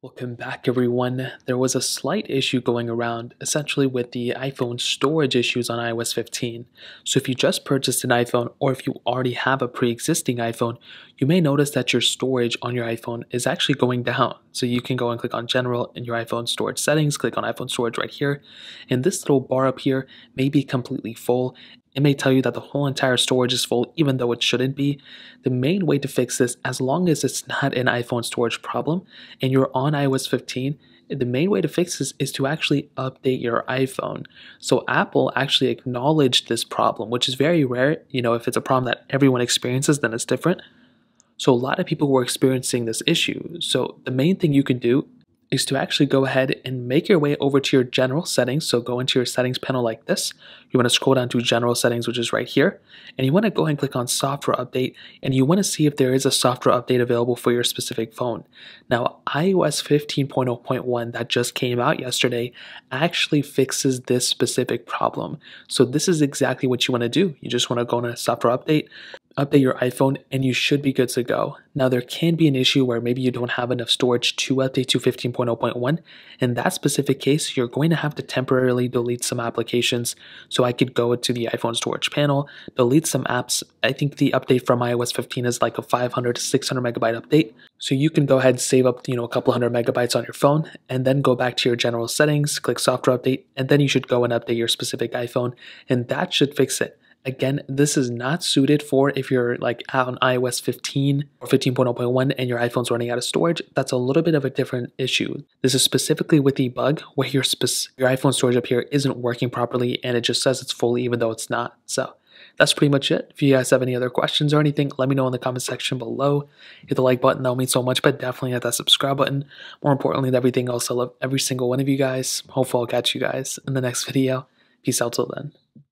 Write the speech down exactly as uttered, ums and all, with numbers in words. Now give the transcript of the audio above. Welcome back, everyone. There was a slight issue going around, essentially with the iPhone storage issues on i O S fifteen. So if you just purchased an iPhone, or if you already have a pre-existing iPhone, you may notice that your storage on your iPhone is actually going down. So you can go and click on General in your iPhone storage settings, click on iPhone storage right here, and this little bar up here may be completely full. It may tell you that the whole entire storage is full, even though it shouldn't be. The main way to fix this, as long as it's not an iPhone storage problem and you're on i O S fifteen, the main way to fix this is to actually update your iPhone. So Apple actually acknowledged this problem, which is very rare. You know, if it's a problem that everyone experiences, then it's different. So a lot of people were experiencing this issue. So the main thing you can do is to actually go ahead and make your way over to your general settings. So go into your settings panel like this. You want to scroll down to general settings, which is right here. And you want to go ahead and click on software update. And you want to see if there is a software update available for your specific phone. Now, i O S fifteen point oh point one that just came out yesterday actually fixes this specific problem. So this is exactly what you want to do. You just want to go into software update, update your iPhone, and you should be good to go. Now, there can be an issue where maybe you don't have enough storage to update to fifteen point oh point one. In that specific case, you're going to have to temporarily delete some applications. So I could go to the iPhone storage panel, delete some apps. I think the update from i O S fifteen is like a five hundred to six hundred megabyte update. So you can go ahead and save up, you know, a couple hundred megabytes on your phone, and then go back to your general settings, click software update, and then you should go and update your specific iPhone, and that should fix it. Again, this is not suited for if you're like out on i O S fifteen or fifteen point oh point one and your iPhone's running out of storage. That's a little bit of a different issue. This is specifically with the bug where your, your iPhone storage up here isn't working properly and it just says it's full even though it's not. So that's pretty much it. If you guys have any other questions or anything, let me know in the comment section below. Hit the like button, that'll mean so much, but definitely hit that subscribe button. More importantly than everything else, I love every single one of you guys. Hopefully I'll catch you guys in the next video. Peace out till then.